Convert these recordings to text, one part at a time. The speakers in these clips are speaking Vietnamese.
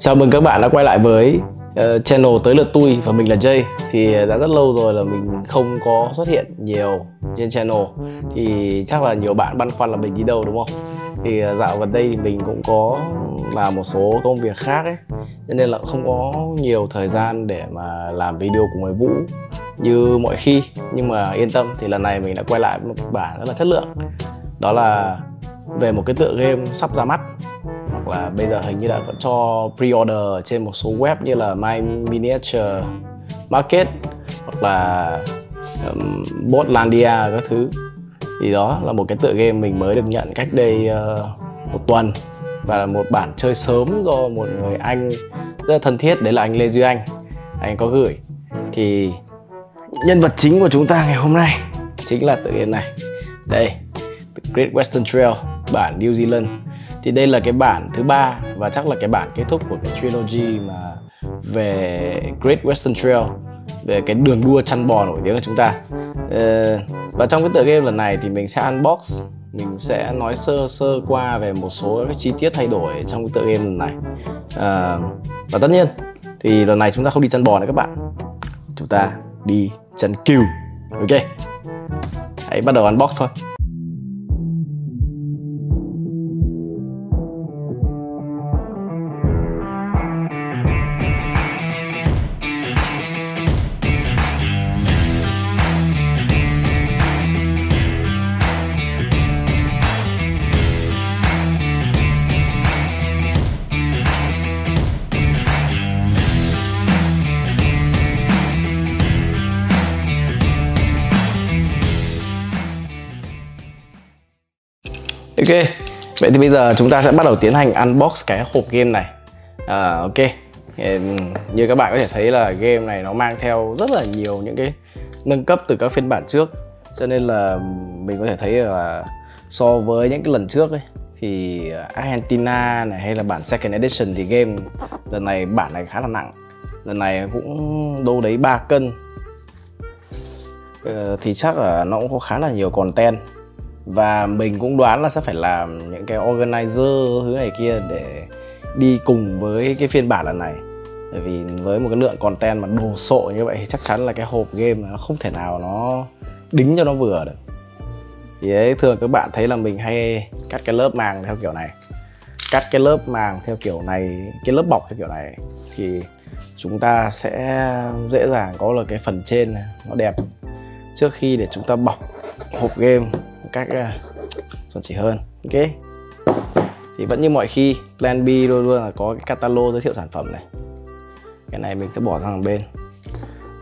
Chào mừng các bạn đã quay lại với channel Tới Lượt Tui và mình là Jay. Thì đã rất lâu rồi là mình không có xuất hiện nhiều trên channel. Thì chắc là nhiều bạn băn khoăn là mình đi đâu đúng không? Thì dạo gần đây thì mình cũng có làm một số công việc khác ấy, cho nên là không có nhiều thời gian để mà làm video cùng với Vũ như mọi khi. Nhưng mà yên tâm, thì lần này mình đã quay lại với một kịch bản rất là chất lượng. Đó là về một cái tựa game sắp ra mắt, hoặc là bây giờ hình như đã cho pre-order trên một số web như là My Miniature Market hoặc là Boardlandia các thứ. Thì đó là một cái tựa game mình mới được nhận cách đây một tuần, và là một bản chơi sớm do một người anh rất là thân thiết, đấy là anh Lê Duy Anh có gửi. Thì nhân vật chính của chúng ta ngày hôm nay chính là tựa game này. Đây, Great Western Trail bản New Zealand. Thì đây là cái bản thứ 3 và chắc là cái bản kết thúc của cái trilogy mà về Great Western Trail, về cái đường đua chăn bò nổi tiếng của chúng ta. Và trong cái tựa game lần này thì mình sẽ unbox, mình sẽ nói sơ qua về một số cái chi tiết thay đổi trong cái tựa game lần này. Và tất nhiên thì lần này chúng ta không đi chăn bò nữa các bạn, chúng ta đi chăn cừu. Ok, hãy bắt đầu unbox thôi. Ok, vậy thì bây giờ chúng ta sẽ bắt đầu tiến hành unbox cái hộp game này. Ok, như các bạn có thể thấy là game này nó mang theo rất là nhiều những cái nâng cấp từ các phiên bản trước. Cho nên là mình có thể thấy là so với những cái lần trước ấy, thì Argentina này hay là bản Second Edition thì game lần này, bản này khá là nặng. Lần này cũng đâu đấy 3 cân. Thì chắc là nó cũng có khá là nhiều content. Và mình cũng đoán là sẽ phải làm những cái organizer thứ này kia để đi cùng với cái phiên bản lần này. Bởi vì với một cái lượng content mà đồ sộ như vậy thì chắc chắn là cái hộp game nó không thể nào nó đính cho nó vừa được. Thì đấy, thường các bạn thấy là mình hay cắt cái lớp màng theo kiểu này, cắt cái lớp màng theo kiểu này, cái lớp bọc theo kiểu này, thì chúng ta sẽ dễ dàng có được cái phần trên này, nó đẹp. Trước khi để chúng ta bọc hộp game cách chuẩn chỉ hơn. Ok, thì vẫn như mọi khi, Plan B luôn luôn là có cái catalog giới thiệu sản phẩm này. Cái này mình sẽ bỏ sang bên.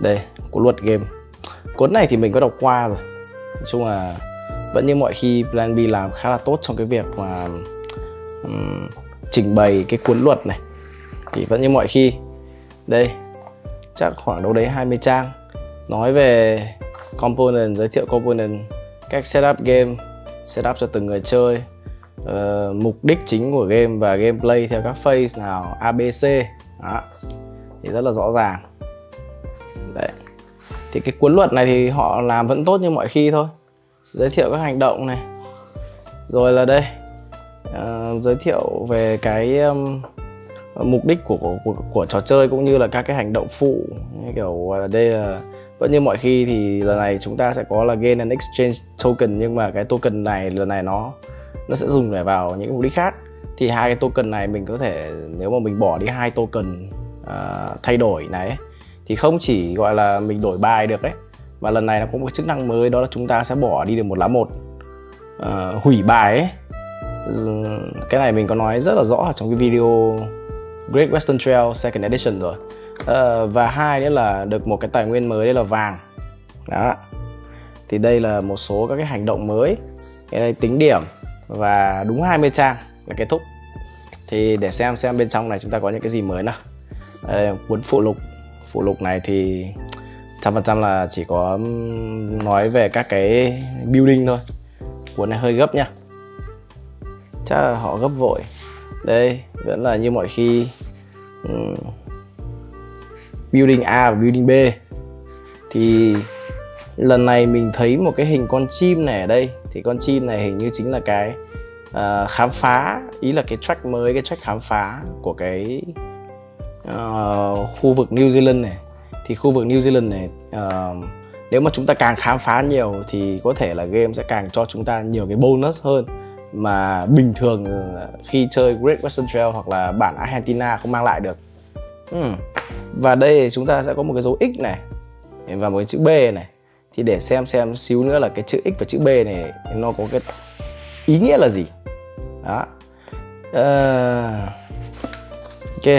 Đây, có luật game. Cuốn này thì mình có đọc qua rồi. Nói chung là vẫn như mọi khi, Plan B làm khá là tốt trong cái việc mà trình bày cái cuốn luật này. Thì vẫn như mọi khi, đây chắc khoảng đâu đấy 20 trang nói về component, giới thiệu component, cách setup game, setup cho từng người chơi, mục đích chính của game và gameplay theo các phase nào, ABC. Đó, thì rất là rõ ràng. Đấy, thì cái cuốn luật này thì họ làm vẫn tốt như mọi khi thôi. Giới thiệu các hành động này, rồi là đây giới thiệu về cái mục đích của trò chơi cũng như là các cái hành động phụ, như kiểu là đây là vẫn như mọi khi thì lần này chúng ta sẽ có là gain and exchange token, nhưng mà cái token này lần này nó sẽ dùng để vào những mục đích khác. Thì hai cái token này mình có thể, nếu mà mình bỏ đi hai token thay đổi này thì không chỉ gọi là mình đổi bài được đấy, mà lần này nó có một chức năng mới, đó là chúng ta sẽ bỏ đi được một lá một, hủy bài ấy. Cái này mình có nói rất là rõ trong cái video Great Western Trail Second Edition rồi. Và hai nữa là được một cái tài nguyên mới, đây là vàng. Đó, thì đây là một số các cái hành động mới, cái này tính điểm, và đúng 20 trang là kết thúc. Thì để xem bên trong này chúng ta có những cái gì mới nào. Đây, cuốn phụ lục này thì 100% là chỉ có nói về các cái building thôi. Cuốn này hơi gấp nha, chắc là họ gấp vội. Đây vẫn là như mọi khi, building A và building B. Thì lần này mình thấy một cái hình con chim này ở đây. Thì con chim này hình như chính là cái khám phá, ý là cái track mới, cái track khám phá của cái khu vực New Zealand này, thì khu vực New Zealand này nếu mà chúng ta càng khám phá nhiều thì có thể là game sẽ càng cho chúng ta nhiều cái bonus hơn mà bình thường khi chơi Great Western Trail hoặc là bản Argentina không mang lại được. Và đây chúng ta sẽ có một cái dấu X này và một cái chữ B này, thì để xem xíu nữa là cái chữ X và chữ B này nó có cái ý nghĩa là gì. Đó. Ok,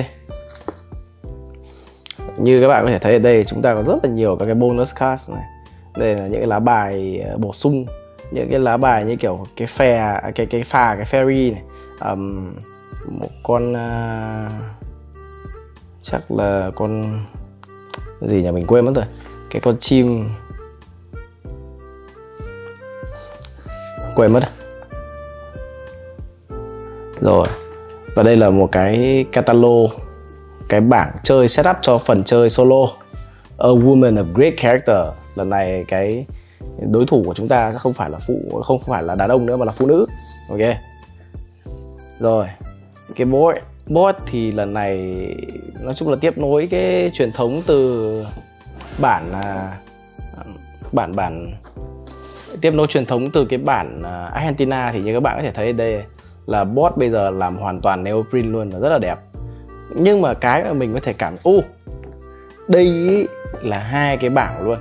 như các bạn có thể thấy ở đây chúng ta có rất là nhiều các cái bonus cards này. Đây là những cái lá bài bổ sung, những cái lá bài như kiểu cái phè, cái phà, cái ferry này, một con chắc là con gì nhỉ, mình quên mất rồi, cái con chim quên mất rồi. Và đây là một cái catalog, cái bảng chơi setup cho phần chơi solo. A Woman of Great Character. Lần này cái đối thủ của chúng ta không phải là không phải là đàn ông nữa mà là phụ nữ. Ok. Rồi, cái board thì lần này nói chung là tiếp nối cái truyền thống từ bản tiếp nối truyền thống từ cái bản Argentina, thì như các bạn có thể thấy đây là board bây giờ làm hoàn toàn neoprene luôn và rất là đẹp. Nhưng mà cái mà mình có thể cảm đây là hai cái bảng luôn.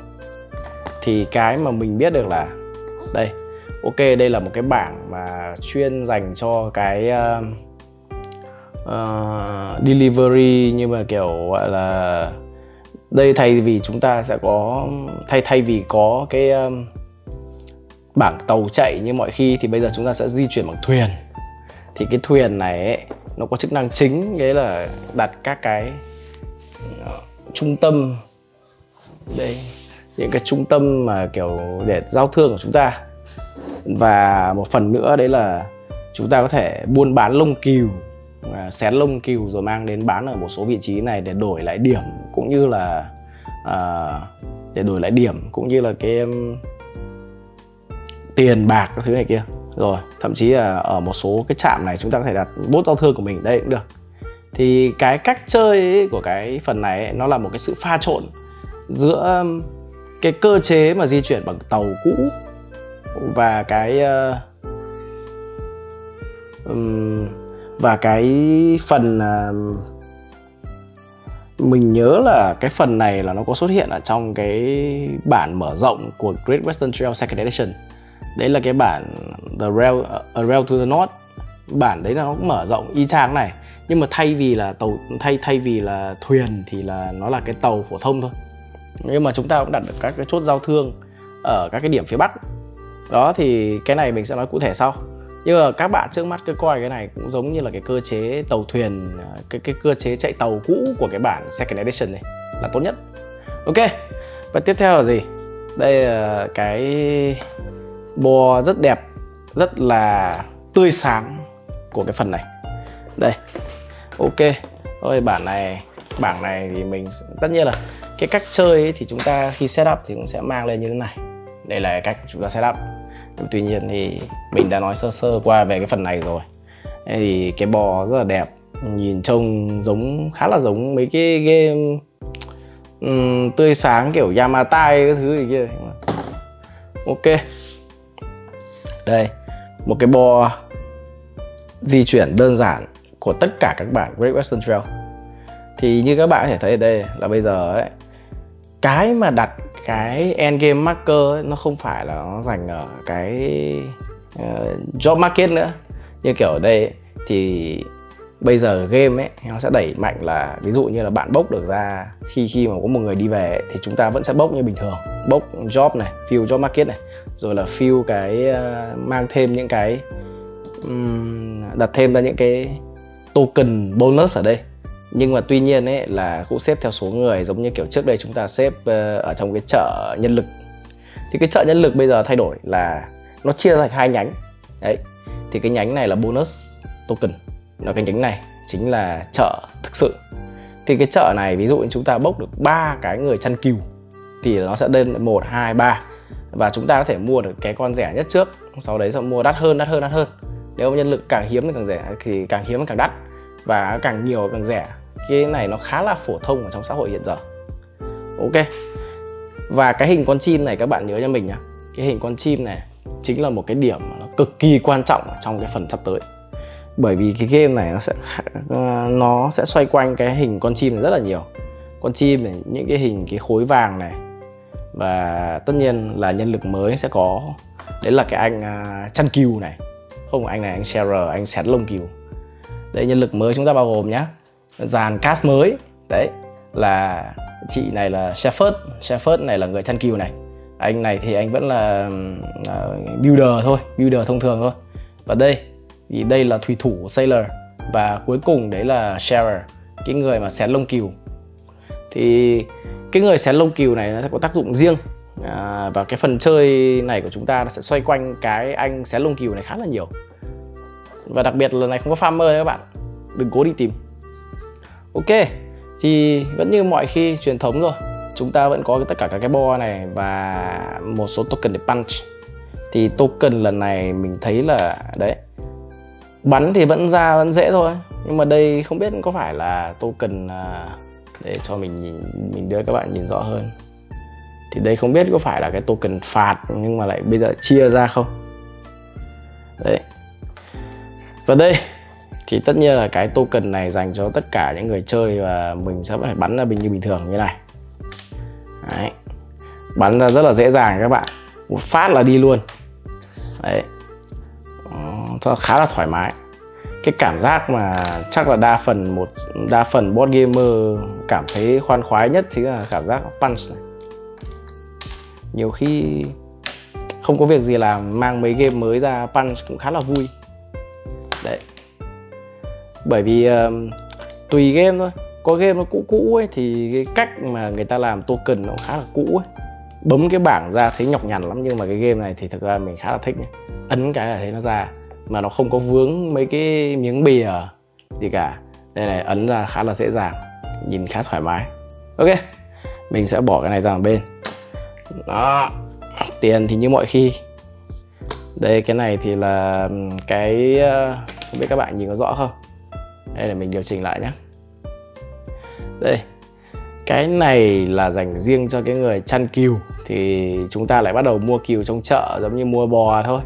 Thì cái mà mình biết được là đây, ok, đây là một cái bảng mà chuyên dành cho cái delivery, nhưng mà kiểu gọi là đây, thay vì chúng ta sẽ có thay vì có cái bảng tàu chạy như mọi khi thì bây giờ chúng ta sẽ di chuyển bằng thuyền. Thì cái thuyền này ấy, nó có chức năng chính đấy là đặt các cái trung tâm đây, những cái trung tâm mà kiểu để giao thương của chúng ta, và một phần nữa đấy là chúng ta có thể buôn bán lông cừu, xén lông cừu rồi mang đến bán ở một số vị trí này để đổi lại điểm, cũng như là cái tiền bạc các thứ này kia. Rồi, thậm chí là ở một số cái trạm này chúng ta có thể đặt bốt giao thương của mình, đây cũng được. Thì cái cách chơi của cái phần này ấy, nó là một cái sự pha trộn giữa cái cơ chế mà di chuyển bằng tàu cũ và cái phần mình nhớ là cái phần này là nó có xuất hiện ở trong cái bản mở rộng của Great Western Trail Second Edition. Đấy là cái bản Rail to the North. Bản đấy nó cũng mở rộng y chang này, nhưng mà thay vì là thuyền thì là nó là cái tàu phổ thông thôi. Nhưng mà chúng ta cũng đặt được các cái chốt giao thương ở các cái điểm phía Bắc. Đó, thì cái này mình sẽ nói cụ thể sau. Nhưng mà các bạn trước mắt cứ coi cái này cũng giống như là cái cơ chế tàu thuyền, cái cơ chế chạy tàu cũ của cái bản Second Edition này là tốt nhất. Ok, và tiếp theo là gì? Đây là cái board rất đẹp, rất là tươi sáng của cái phần này. Đây, ok. Rồi bảng này thì mình tất nhiên là cái cách chơi ấy, thì chúng ta khi setup thì cũng sẽ mang lên như thế này. Đây là cái cách chúng ta setup. Tuy nhiên thì mình đã nói sơ qua về cái phần này rồi. Đây thì cái board rất là đẹp, nhìn trông khá là giống mấy cái game tươi sáng kiểu Yamatai cái thứ gì kia. Ok. Đây, một cái board di chuyển đơn giản của tất cả các bản Great Western Trail. Thì như các bạn có thể thấy ở đây là bây giờ ấy, cái mà đặt cái endgame marker ấy, nó không phải là nó dành ở cái job market nữa. Như kiểu ở đây ấy, thì bây giờ game ấy nó sẽ đẩy mạnh là ví dụ như là bạn bốc được ra khi mà có một người đi về ấy, thì chúng ta vẫn sẽ bốc như bình thường, bốc job này, fill job market này, rồi là fill cái mang thêm những cái đặt thêm ra những cái token bonus ở đây. Nhưng mà tuy nhiên ấy là cũng xếp theo số người, giống như kiểu trước đây chúng ta xếp ở trong cái chợ nhân lực. Thì cái chợ nhân lực bây giờ thay đổi là nó chia thành hai nhánh. Đấy. Thì cái nhánh này là bonus token, nó cái nhánh này chính là chợ thực sự. Thì cái chợ này ví dụ như chúng ta bốc được 3 cái người chăn cừu thì nó sẽ lên 1 2 3 và chúng ta có thể mua được cái con rẻ nhất trước, sau đấy sẽ mua đắt hơn. Nếu nhân lực càng hiếm thì càng rẻ, thì càng hiếm càng đắt, và càng nhiều càng rẻ. Cái này nó khá là phổ thông ở trong xã hội hiện giờ. Ok. Và cái hình con chim này các bạn nhớ cho mình nhá. Cái hình con chim này chính là một cái điểm mà nó cực kỳ quan trọng trong cái phần sắp tới. Bởi vì cái game này nó sẽ xoay quanh cái hình con chim này rất là nhiều. Con chim này, những cái hình cái khối vàng này. Và tất nhiên là nhân lực mới sẽ có. Đấy là cái anh chăn cừu này. Không, anh này anh Shearer, anh xén lông cừu. Đấy, nhân lực mới chúng ta bao gồm nhá. Dàn cast mới. Đấy là chị này là Shepherd. Shepherd này là người chăn cừu này. Anh này thì anh vẫn là builder thôi, builder thông thường thôi. Và đây thì đây là thủy thủ sailor. Và cuối cùng đấy là Shearer, cái người mà xén lông cừu. Thì cái người xén lông cừu này nó sẽ có tác dụng riêng. Và cái phần chơi này của chúng ta nó sẽ xoay quanh cái anh xén lông cừu này khá là nhiều. Và đặc biệt lần này không có farmer các bạn, đừng cố đi tìm. Ok, thì vẫn như mọi khi truyền thống rồi, chúng ta vẫn có tất cả các cái board này và một số token để punch. Thì token lần này mình thấy là đấy, bắn thì vẫn ra vẫn dễ thôi. Nhưng mà đây không biết có phải là token, để cho mình nhìn, mình đưa các bạn nhìn rõ hơn. Thì đây không biết có phải là cái token phạt nhưng mà lại bây giờ chia ra không. Đấy. Và đây thì tất nhiên là cái token này dành cho tất cả những người chơi và mình sẽ phải bắn ra bình thường như này. Đấy. Bắn ra rất là dễ dàng các bạn. Một phát là đi luôn. Đấy. Khá là thoải mái. Cái cảm giác mà chắc là đa phần board gamer cảm thấy khoan khoái nhất chính là cảm giác punch này. Nhiều khi không có việc gì làm, mang mấy game mới ra punch cũng khá là vui. Đấy. Bởi vì tùy game thôi. Có game nó cũ ấy thì cái cách mà người ta làm token nó khá là cũ ấy. Bấm cái bảng ra thấy nhọc nhằn lắm. Nhưng mà cái game này thì thực ra mình khá là thích nhé. Ấn cái là thấy nó ra. Mà nó không có vướng mấy cái miếng bìa gì cả. Đây này, ấn ra khá là dễ dàng. Nhìn khá thoải mái. Ok, mình sẽ bỏ cái này ra một bên. Đó. Tiền thì như mọi khi. Đây, cái này thì là cái... Không biết các bạn nhìn có rõ không? Đây là mình điều chỉnh lại nhé. Đây, cái này là dành riêng cho cái người chăn cừu. Thì chúng ta lại bắt đầu mua cừu trong chợ giống như mua bò thôi.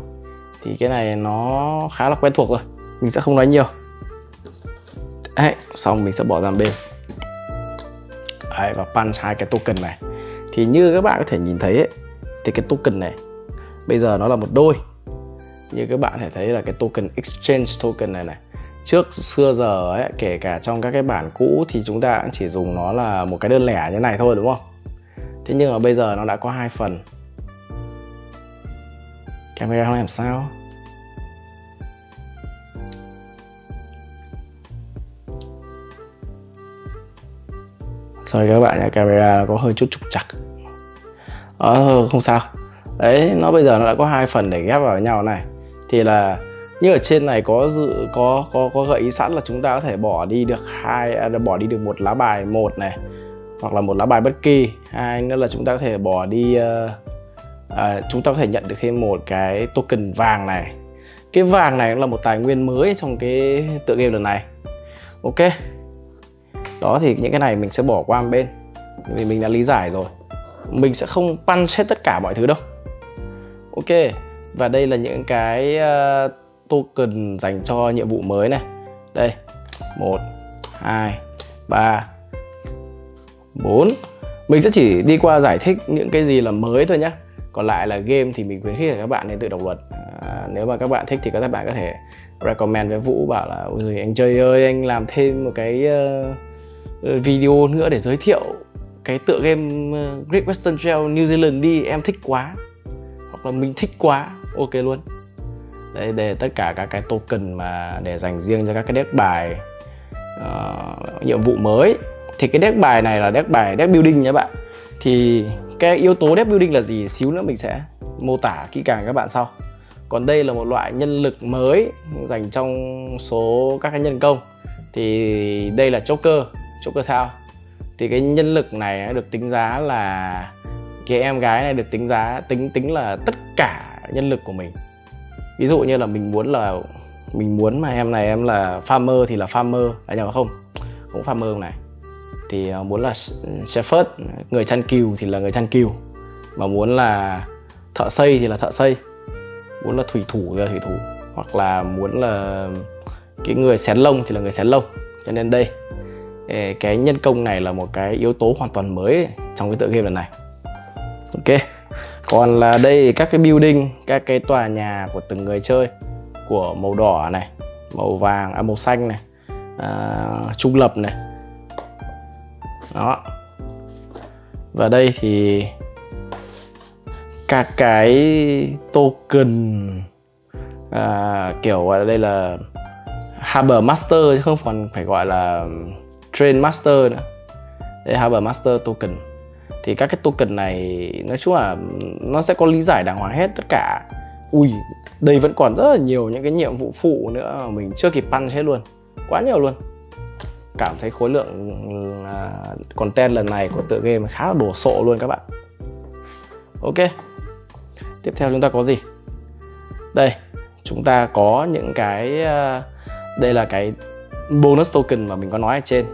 Thì cái này nó khá là quen thuộc rồi, mình sẽ không nói nhiều. Đấy, xong mình sẽ bỏ ra bên. Đấy, và punch hai cái token này. Thì như các bạn có thể nhìn thấy ấy, thì cái token này bây giờ nó là một đôi. Như các bạn có thể thấy là cái token exchange token này này, trước xưa giờ ấy, kể cả trong các cái bản cũ thì chúng ta cũng chỉ dùng nó là một cái đơn lẻ như này thôi đúng không? Thế nhưng mà bây giờ nó đã có hai phần. Camera nó làm sao? Sorry các bạn nhá, camera có hơi chút trục trặc. Không sao. Đấy, nó bây giờ nó đã có hai phần để ghép vào với nhau này. Thì là như ở trên này có gợi ý sẵn là chúng ta có thể bỏ đi được một lá bài một này, hoặc là một lá bài bất kỳ. Hai nữa là chúng ta có thể bỏ đi, chúng ta có thể nhận được thêm một cái token vàng này. Cái vàng này là một tài nguyên mới trong cái tựa game lần này. Ok. Đó thì những cái này mình sẽ bỏ qua một bên vì mình đã lý giải rồi. Mình sẽ không punch hết tất cả mọi thứ đâu. Ok. Và đây là những cái token dành cho nhiệm vụ mới này. Đây, 1, 2, 3, 4. Mình sẽ chỉ đi qua giải thích những cái gì là mới thôi nhé. Còn lại là game thì mình khuyến khích là các bạn nên tự đọc luật. Nếu mà các bạn thích thì các bạn có thể recommend với Vũ, bảo là ôi giời, anh Jay ơi, anh làm thêm một cái video nữa để giới thiệu cái tựa game Great Western Trail New Zealand đi, em thích quá. Hoặc là mình thích quá, ok luôn. Đây, để tất cả các cái token mà để dành riêng cho các cái deck bài nhiệm vụ mới. Thì cái deck bài này là deck building nhé bạn. Thì cái yếu tố deck building là gì, xíu nữa mình sẽ mô tả kỹ càng các bạn sau. Còn đây là một loại nhân lực mới dành trong số các cái nhân công. Thì đây là Joker Thao. Thì cái nhân lực này được tính giá là, cái em gái này được tính giá tính là tất cả nhân lực của mình. Ví dụ như là mình muốn mà em này em là farmer thì là farmer, à nhầm không? cũng farm hôm này. Thì muốn là shepherd, người chăn cừu thì là người chăn cừu, mà muốn là thợ xây thì là thợ xây, muốn là thủy thủ thì là thủy thủ, hoặc là muốn là cái người xén lông thì là người xén lông. Cho nên đây cái nhân công này là một cái yếu tố hoàn toàn mới trong cái tựa game lần này. Ok, còn là đây các cái building, các cái tòa nhà của từng người chơi, của màu đỏ này, màu vàng, màu xanh này, trung lập này. Đó. Và đây thì các cái token kiểu đây là Harbor Master chứ không còn phải gọi là Train Master nữa. Đây Harbor Master token. Thì các cái token này nói chung là nó sẽ có lý giải đàng hoàng hết tất cả. Ui, đây vẫn còn rất là nhiều những cái nhiệm vụ phụ nữa mà mình chưa kịp punch hết luôn. Quá nhiều luôn. Cảm thấy khối lượng content lần này của tựa game khá là đồ sộ luôn các bạn. Ok, tiếp theo chúng ta có gì? Đây, chúng ta có những cái... đây là cái bonus token mà mình có nói ở trên.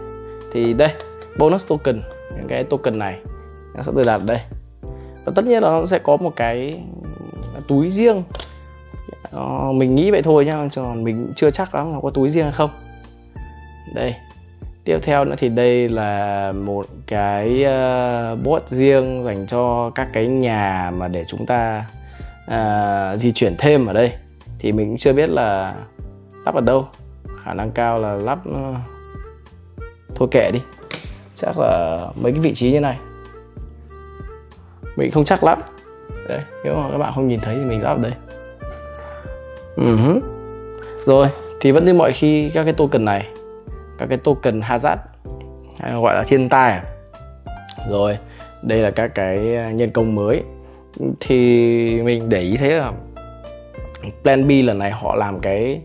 Thì đây, bonus token, những cái token này nó sẽ tự đặt đây. Và tất nhiên là nó sẽ có một cái túi riêng. Mình nghĩ vậy thôi nhá, còn mình chưa chắc lắm nó có túi riêng hay không. Đây, tiếp theo nữa thì đây là một cái board riêng dành cho các cái nhà mà để chúng ta di chuyển thêm ở đây. Thì mình cũng chưa biết là lắp ở đâu, khả năng cao là lắp thôi kệ đi, chắc là mấy cái vị trí như này mình không chắc lắm. Đấy, nếu mà các bạn không nhìn thấy thì mình lắp ở đây. Rồi, thì vẫn như mọi khi các cái token này, các cái token hazard hay gọi là thiên tai. Rồi, đây là các cái nhân công mới. Thì mình để ý thấy là Plan B lần này họ làm cái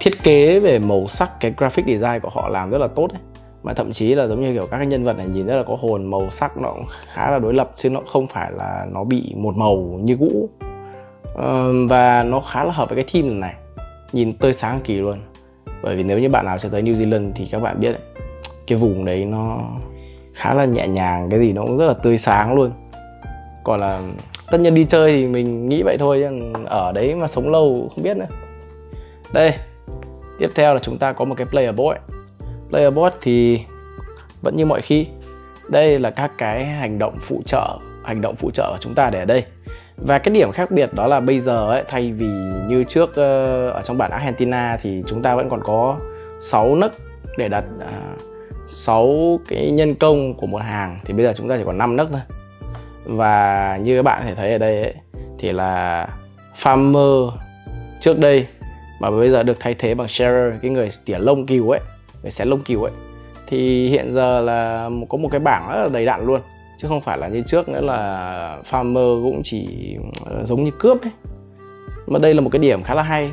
thiết kế về màu sắc, cái graphic design của họ làm rất là tốt ấy. Mà thậm chí là giống như kiểu các cái nhân vật này nhìn rất là có hồn, màu sắc nó cũng khá là đối lập chứ nó không phải là nó bị một màu như cũ. Và nó khá là hợp với cái team lần này, nhìn tươi sáng kỳ luôn. Bởi vì nếu như bạn nào sẽ tới New Zealand thì các bạn biết đấy, cái vùng đấy nó khá là nhẹ nhàng, cái gì nó cũng rất là tươi sáng luôn. Còn là tất nhiên đi chơi thì mình nghĩ vậy thôi, chứ ở đấy mà sống lâu không biết nữa. Đây, tiếp theo là chúng ta có một cái player board. Player board thì vẫn như mọi khi, đây là các cái hành động phụ trợ của chúng ta để ở đây. Và cái điểm khác biệt đó là bây giờ ấy, thay vì như trước ở trong bản Argentina thì chúng ta vẫn còn có 6 nấc để đặt 6 cái nhân công của một hàng, thì bây giờ chúng ta chỉ còn 5 nấc thôi. Và như các bạn có thể thấy ở đây ấy, thì là farmer trước đây mà bây giờ được thay thế bằng sharer, cái người tỉa lông cừu ấy, người xén lông cừu ấy, thì hiện giờ là có một cái bảng rất là đầy đặn luôn. Chứ không phải là như trước nữa là farmer cũng chỉ giống như cướp ấy. Mà đây là một cái điểm khá là hay.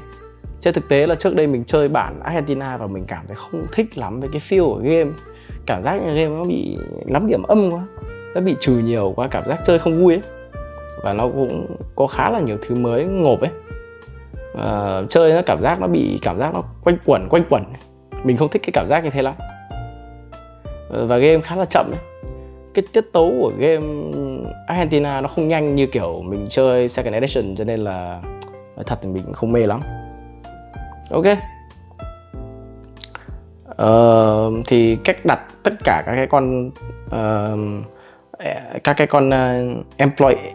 Trên thực tế là trước đây mình chơi bản Argentina và mình cảm thấy không thích lắm với cái feel của game. Cảm giác game nó bị lắm điểm âm quá, nó bị trừ nhiều quá, cảm giác chơi không vui ấy. Và nó cũng có khá là nhiều thứ mới ngộp ấy. Chơi nó cảm giác nó quanh quẩn ấy. Mình không thích cái cảm giác như thế lắm. Và game khá là chậm ấy. Cái tiết tấu của game Argentina nó không nhanh như kiểu mình chơi Second Edition, cho nên là thật thì mình cũng không mê lắm. Ok, thì cách đặt tất cả các cái con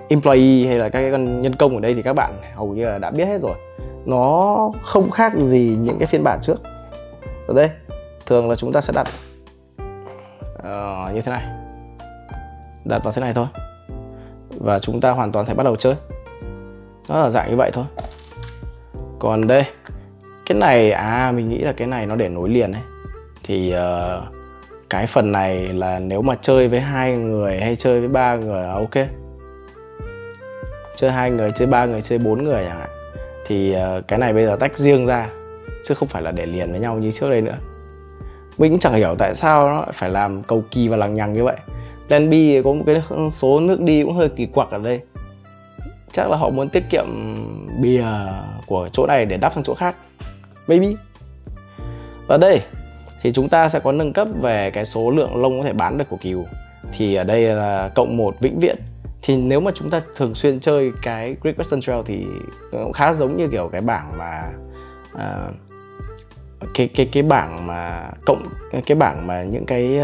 employee hay là các cái con nhân công ở đây thì các bạn hầu như là đã biết hết rồi. Nó không khác gì những cái phiên bản trước. Ở đây thường là chúng ta sẽ đặt như thế này, đặt vào thế này thôi, và chúng ta hoàn toàn thể bắt đầu chơi. Nó là dạng như vậy thôi. Còn đây, cái này mình nghĩ là cái này nó để nối liền ấy. Thì cái phần này là nếu mà chơi với 2 người hay chơi với 3 người là ok. Chơi 2 người, chơi 3 người, chơi 4 người chẳng hạn. Thì cái này bây giờ tách riêng ra, chứ không phải là để liền với nhau như trước đây nữa. Mình cũng chẳng hiểu tại sao nó phải làm cầu kỳ và lằng nhằng như vậy. Plan B có một cái số nước đi cũng hơi kỳ quặc ở đây. Chắc là họ muốn tiết kiệm bìa của chỗ này để đắp sang chỗ khác, maybe. Và đây thì chúng ta sẽ có nâng cấp về cái số lượng lông có thể bán được của cừu. Thì ở đây là cộng 1 vĩnh viễn. Thì nếu mà chúng ta thường xuyên chơi cái Great Western Trail thì cũng khá giống như kiểu cái bảng mà cái bảng mà cộng cái bảng mà những cái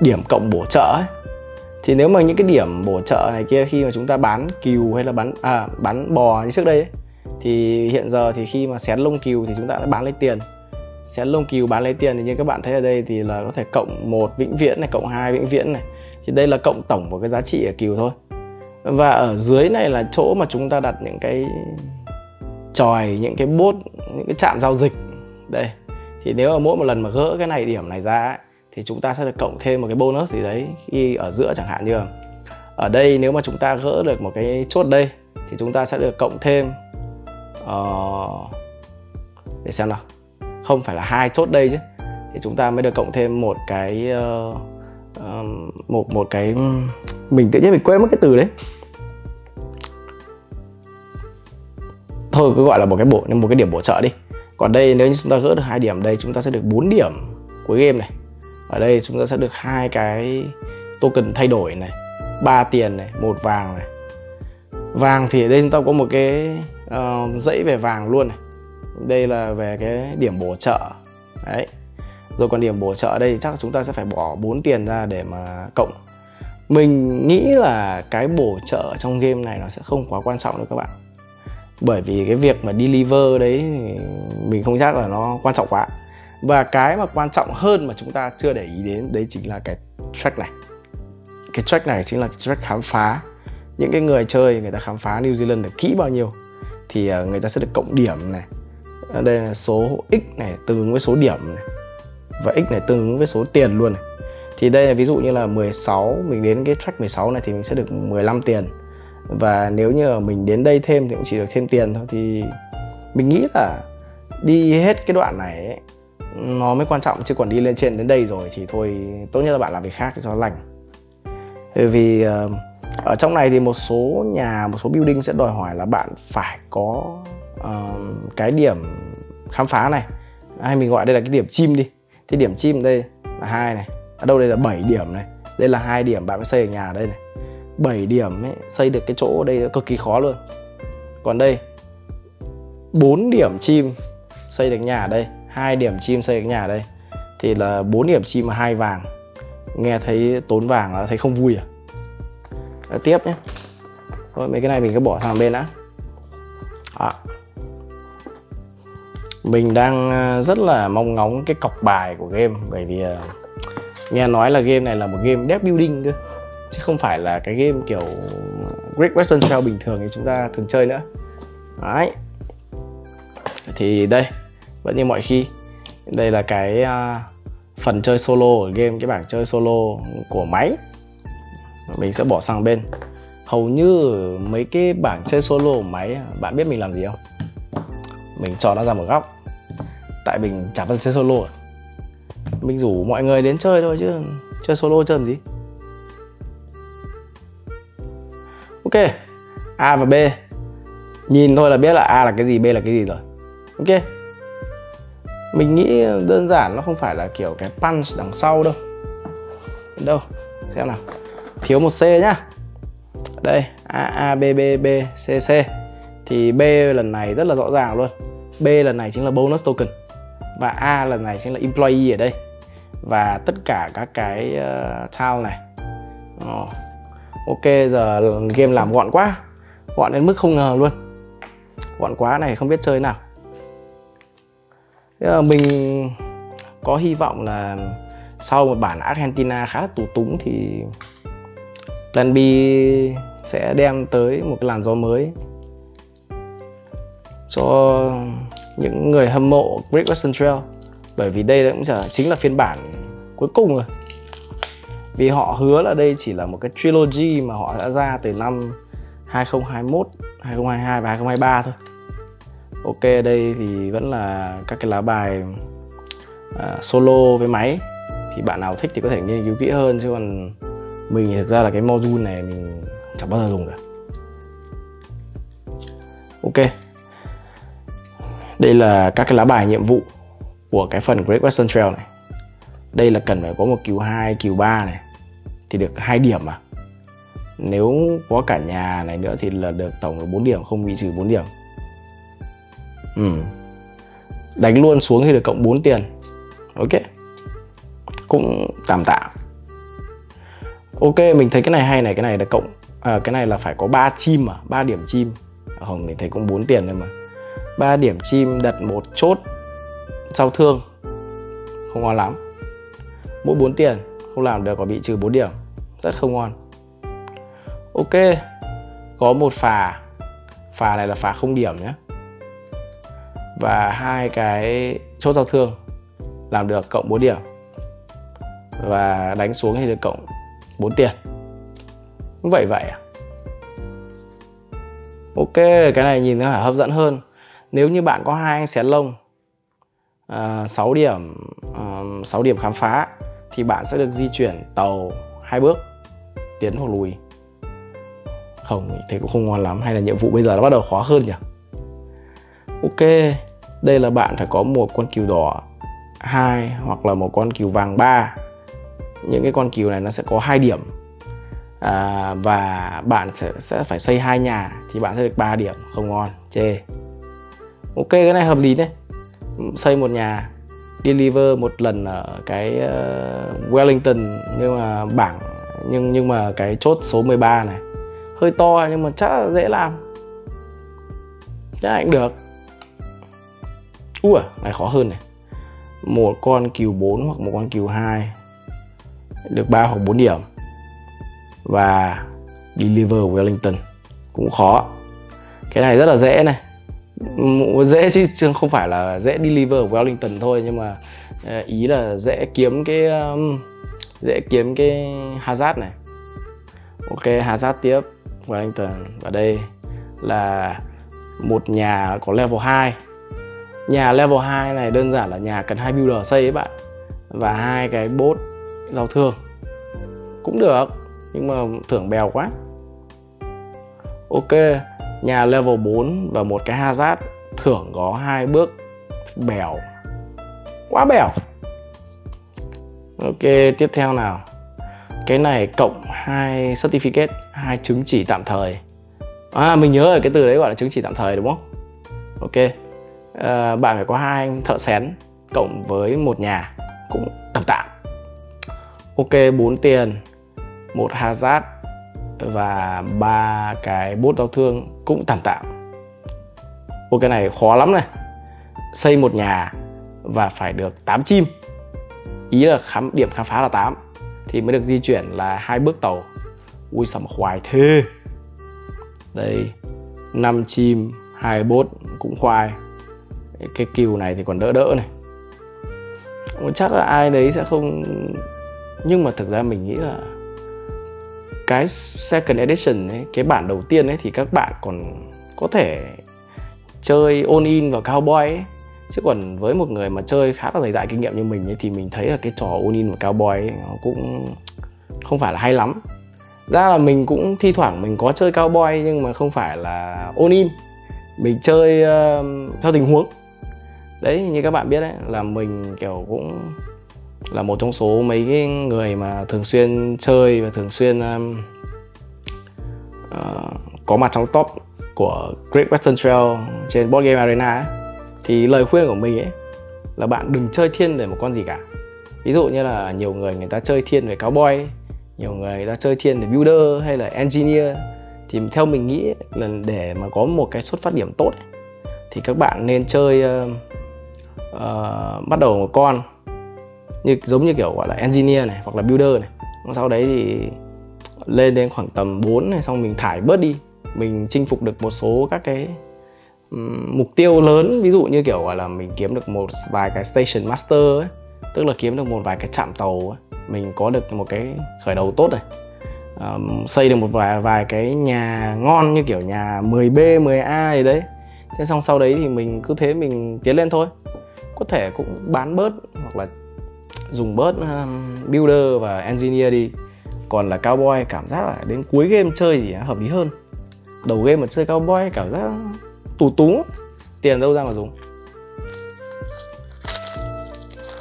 điểm cộng bổ trợ ấy. Thì nếu mà những cái điểm bổ trợ này kia khi mà chúng ta bán cừu hay là bán bò như trước đây ấy, thì hiện giờ thì khi mà xén lông cừu thì chúng ta đã bán lấy tiền. Xén lông cừu bán lấy tiền thì như các bạn thấy ở đây thì là có thể cộng 1 vĩnh viễn này, cộng 2 vĩnh viễn này. Thì đây là cộng tổng của cái giá trị ở cừu thôi. Và ở dưới này là chỗ mà chúng ta đặt những cái chòi, những cái bốt, những cái trạm giao dịch. Đây. Thì nếu mà mỗi một lần mà gỡ cái này điểm này ra ấy, thì chúng ta sẽ được cộng thêm một cái bonus gì đấy khi ở giữa chẳng hạn. Như ở đây nếu mà chúng ta gỡ được một cái chốt đây thì chúng ta sẽ được cộng thêm để xem nào, không phải là 2 chốt đây chứ, thì chúng ta mới được cộng thêm một cái một cái mình tự nhiên mình quên mất cái từ đấy, thôi cứ gọi là một cái điểm bổ trợ đi. Còn đây nếu như chúng ta gỡ được 2 điểm đây chúng ta sẽ được 4 điểm cuối game này. Ở đây chúng ta sẽ được 2 cái token thay đổi này, 3 tiền này, 1 vàng này. Vàng thì ở đây chúng ta có một cái dãy về vàng luôn này. Đây là về cái điểm bổ trợ. Đấy. Rồi còn điểm bổ trợ đây thì chắc chúng ta sẽ phải bỏ 4 tiền ra để mà cộng. Mình nghĩ là cái bổ trợ trong game này nó sẽ không quá quan trọng đâu các bạn. Bởi vì cái việc mà deliver đấy thì mình không chắc là nó quan trọng quá. Và cái mà quan trọng hơn mà chúng ta chưa để ý đến đấy chính là cái track này. Cái track này chính là cái track khám phá. Những cái người chơi người ta khám phá New Zealand được kỹ bao nhiêu thì người ta sẽ được cộng điểm này. Ở đây là số x này tương ứng với số điểm này, và x này tương ứng với số tiền luôn này. Thì đây là ví dụ như là 16, mình đến cái track 16 này thì mình sẽ được 15 tiền. Và nếu như mình đến đây thêm thì cũng chỉ được thêm tiền thôi. Thì mình nghĩ là đi hết cái đoạn này ấy, nó mới quan trọng, chứ còn đi lên trên đến đây rồi thì thôi tốt nhất là bạn làm việc khác cho lành. Bởi vì ở trong này thì một số nhà, một số building sẽ đòi hỏi là bạn phải có cái điểm khám phá này, hay mình gọi đây là cái điểm chim đi. Thì điểm chim đây là 2 này, ở đâu đây là 7 điểm này, đây là 2 điểm bạn mới xây ở nhà ở đây này. 7 điểm ấy, xây được cái chỗ ở đây cực kỳ khó luôn. Còn đây 4 điểm chim xây được nhà ở đây, 2 điểm chim xây cái nhà ở đây. Thì là 4 điểm chim mà 2 vàng. Nghe thấy tốn vàng là thấy không vui à? Để tiếp nhé. Thôi mấy cái này mình cứ bỏ sang bên đã. À. Mình đang rất là mong ngóng cái cọc bài của game. Bởi vì nghe nói là game này là một game deck building cơ, chứ không phải là cái game kiểu Great Western Trail bình thường thì chúng ta thường chơi nữa. Đấy. Thì đây vẫn như mọi khi, đây là cái phần chơi solo ở game, cái bảng chơi solo của máy. Mình sẽ bỏ sang bên. Hầu như mấy cái bảng chơi solo của máy, bạn biết mình làm gì không? Mình cho nó ra một góc. Tại mình chả bao giờ chơi solo. Mình rủ mọi người đến chơi thôi chứ chơi solo chơi làm gì. Ok, A và B. Nhìn thôi là biết là A là cái gì, B là cái gì rồi. Ok. Mình nghĩ đơn giản nó không phải là kiểu cái punch đằng sau đâu. Đâu, xem nào. Thiếu một C nhá. Đây, A, B, B, C, C. Thì B lần này rất là rõ ràng luôn. B lần này chính là bonus token. Và A lần này chính là employee ở đây. Và tất cả các cái town này. Ok, giờ game làm gọn quá. Gọn đến mức không ngờ luôn. Gọn quá này không biết chơi nào. Mình có hy vọng là sau một bản Argentina khá là tù túng thì Plan B sẽ đem tới một cái làn gió mới cho những người hâm mộ Great Western Trail. Bởi vì đây cũng chính là phiên bản cuối cùng rồi. Vì họ hứa là đây chỉ là một cái trilogy mà họ đã ra từ năm 2021, 2022 và 2023 thôi. Ok, đây thì vẫn là các cái lá bài solo với máy. Thì bạn nào thích thì có thể nghiên cứu kỹ hơn. Chứ còn mình thì thực ra là cái module này mình chẳng bao giờ dùng cả. Ok. Đây là các cái lá bài nhiệm vụ. của cái phần Great Western Trail này. Đây là cần phải có một queue 2, queue 3 này thì được 2 điểm mà. Nếu có cả nhà này nữa thì là được tổng là 4 điểm, không bị trừ 4 điểm. Đánh luôn xuống thì được cộng 4 tiền. Ok, cũng tạm tạm. Ok, mình thấy cái này hay này, cái này là cộng cái này là phải có 3 chim mà, 3 điểm chim. Hồng mình thấy cũng 4 tiền thôi mà. 3 điểm chim đặt một chốt giao thương. Không ngon lắm. Mỗi 4 tiền không làm được có bị trừ 4 điểm. Rất không ngon. Ok. Có một phà. Phà này là phà không điểm nhé. Và hai cái chốt giao thương làm được cộng 4 điểm. Và đánh xuống thì được cộng 4 tiền. Vậy vậy à? Ok, cái này nhìn nó hấp dẫn hơn. Nếu như bạn có hai anh xén lông 6 điểm 6 điểm khám phá thì bạn sẽ được di chuyển tàu 2 bước tiến hoặc lùi. Không, thế cũng không ngon lắm. Hay là nhiệm vụ bây giờ nó bắt đầu khó hơn nhỉ? Ok, đây là bạn phải có một con cừu đỏ 2 hoặc là một con cừu vàng 3. Những cái con cừu này nó sẽ có 2 điểm. Và bạn sẽ phải xây 2 nhà thì bạn sẽ được 3 điểm. Không ngon, chê. Ok, cái này hợp lý đấy. Xây một nhà deliver một lần ở cái Wellington, nhưng mà cái chốt số 13 này hơi to nhưng mà chắc là dễ làm. Chắc là cũng được. Ui, này khó hơn này. Một con cừu 4 hoặc một con cừu 2 được 3 hoặc 4 điểm. Và deliver Wellington cũng khó. Cái này rất là dễ này. Dễ chứ không phải là dễ deliver Wellington thôi, nhưng mà ý là dễ kiếm cái hazard này. Ok, hazard tiếp Wellington. Và đây là một nhà có level 2. Nhà level 2 này đơn giản là nhà cần 2 builder xây ấy bạn, và 2 cái bốt giao thương cũng được, nhưng mà thưởng bèo quá. Ok, nhà level 4 và một cái hazard thưởng có 2 bước bèo. Quá bèo. Ok, tiếp theo nào. Cái này cộng 2 certificate, 2 chứng chỉ tạm thời. À, mình nhớ rồi, cái từ đấy gọi là chứng chỉ tạm thời đúng không? Ok, bạn phải có 2 anh thợ xén cộng với một nhà. Cũng tạm tạm. Ok, 4 tiền, 1 hazard và 3 cái bốt đau thương cũng tạm tạm. Ô, cái này khó lắm này. Xây một nhà và phải được 8 chim. Ý là điểm khám phá là 8 thì mới được di chuyển là 2 bước tàu. Ui sao mà khoai thế. Đây, 5 chim, 2 bốt cũng khoai. Cái cừu này thì còn đỡ đỡ này. Chắc là ai đấy sẽ không. Nhưng mà thực ra mình nghĩ là cái second edition ấy, cái bản đầu tiên ấy thì các bạn còn có thể chơi all in vào cowboy ấy. Chứ còn với một người mà chơi khá là dày dặn kinh nghiệm như mình ấy, thì mình thấy là cái trò all in vào cowboy ấy, nó cũng không phải là hay lắm. Ra là mình cũng thi thoảng mình có chơi cowboy nhưng mà không phải là all in. Mình chơi theo tình huống. Đấy, như các bạn biết đấy, là mình kiểu cũng là một trong số mấy cái người mà thường xuyên chơi và thường xuyên có mặt trong top của Great Western Trail trên Board Game Arena ấy. Thì lời khuyên của mình ấy là bạn đừng chơi thiên về một con gì cả. Ví dụ như là nhiều người người ta chơi thiên về cowboy, nhiều người ta chơi thiên về builder hay là engineer. Thì theo mình nghĩ ấy, là để mà có một cái xuất phát điểm tốt ấy, thì các bạn nên chơi bắt đầu một con giống như kiểu gọi là engineer này hoặc là builder này. Sau đấy thì lên đến khoảng tầm 4 này, xong mình thải bớt đi. Mình chinh phục được một số các cái mục tiêu lớn. Ví dụ như kiểu gọi là mình kiếm được một vài cái station master ấy, tức là kiếm được một vài cái trạm tàu ấy. Mình có được một cái khởi đầu tốt này, xây được một vài cái nhà ngon như kiểu nhà 10B, 10A gì đấy. Thế xong sau đấy thì mình cứ thế mình tiến lên thôi. Có thể cũng bán bớt hoặc là dùng bớt builder và engineer đi. Còn là cowboy cảm giác là đến cuối game chơi thì hợp lý hơn. Đầu game mà chơi cowboy cảm giác tù túng, tiền đâu ra mà dùng.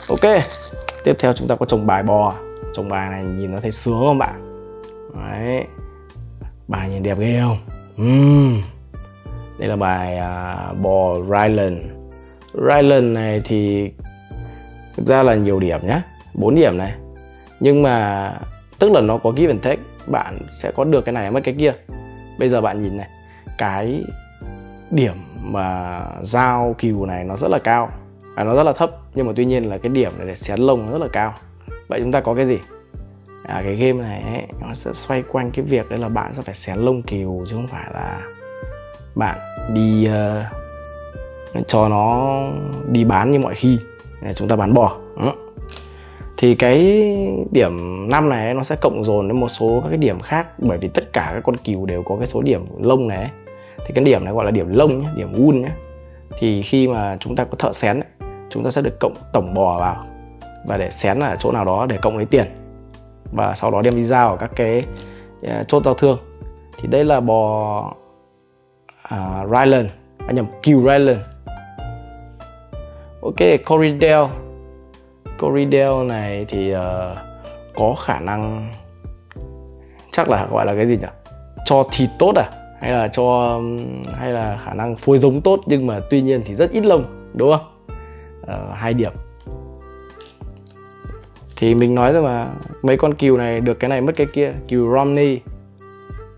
Ok, tiếp theo chúng ta có trồng bài bò. Trồng bài này nhìn nó thấy sướng không bạn? Đấy, bài nhìn đẹp ghê không? Đây là bài bò Ryland. Ryland này thì thực ra là nhiều điểm nhá, 4 điểm này. Nhưng mà tức là nó có give and take, bạn sẽ có được cái này mất cái kia. Bây giờ bạn nhìn này, cái điểm mà giao cừu này nó rất là cao, nó rất là thấp, nhưng mà tuy nhiên là cái điểm này để xén lông nó rất là cao. Vậy chúng ta có cái gì? Cái game này ấy, nó sẽ xoay quanh cái việc đấy là bạn sẽ phải xén lông cừu, chứ không phải là bạn đi cho nó đi bán như mọi khi. Chúng ta bán bò. Thì cái điểm 5 này nó sẽ cộng dồn đến một số các cái điểm khác, bởi vì tất cả các con cừu đều có cái số điểm lông này. Thì cái điểm này gọi là điểm lông nhé, điểm wool nhé. Thì khi mà chúng ta có thợ xén, chúng ta sẽ được cộng tổng bò vào và để xén ở chỗ nào đó để cộng lấy tiền, và sau đó đem đi giao ở các cái chốt giao thương. Thì đây là bò Ryland, cừu Ryland. Ok, Corriedale. Corriedale này thì có khả năng, chắc là gọi là cái gì nhỉ? Cho thịt tốt à? Hay là khả năng phối giống tốt, nhưng mà tuy nhiên thì rất ít lông, đúng không? 2 điểm. Thì mình nói rồi mà, mấy con cừu này được cái này mất cái kia. Cừu Romney,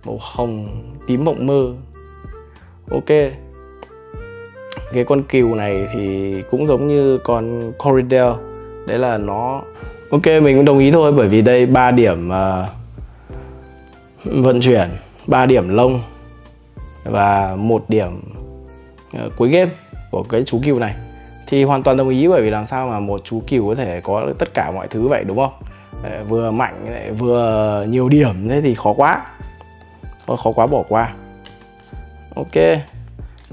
màu hồng tím mộng mơ. Ok, cái con cừu này thì cũng giống như con Corriedale. Đấy là nó... Ok, mình cũng đồng ý thôi, bởi vì đây 3 điểm vận chuyển, 3 điểm lông và 1 điểm cuối game của cái chú cừu này. Thì hoàn toàn đồng ý, bởi vì làm sao mà một chú cừu có thể có được tất cả mọi thứ vậy, đúng không? Vừa mạnh lại vừa nhiều điểm, thế thì khó quá. Khó quá bỏ qua. Ok.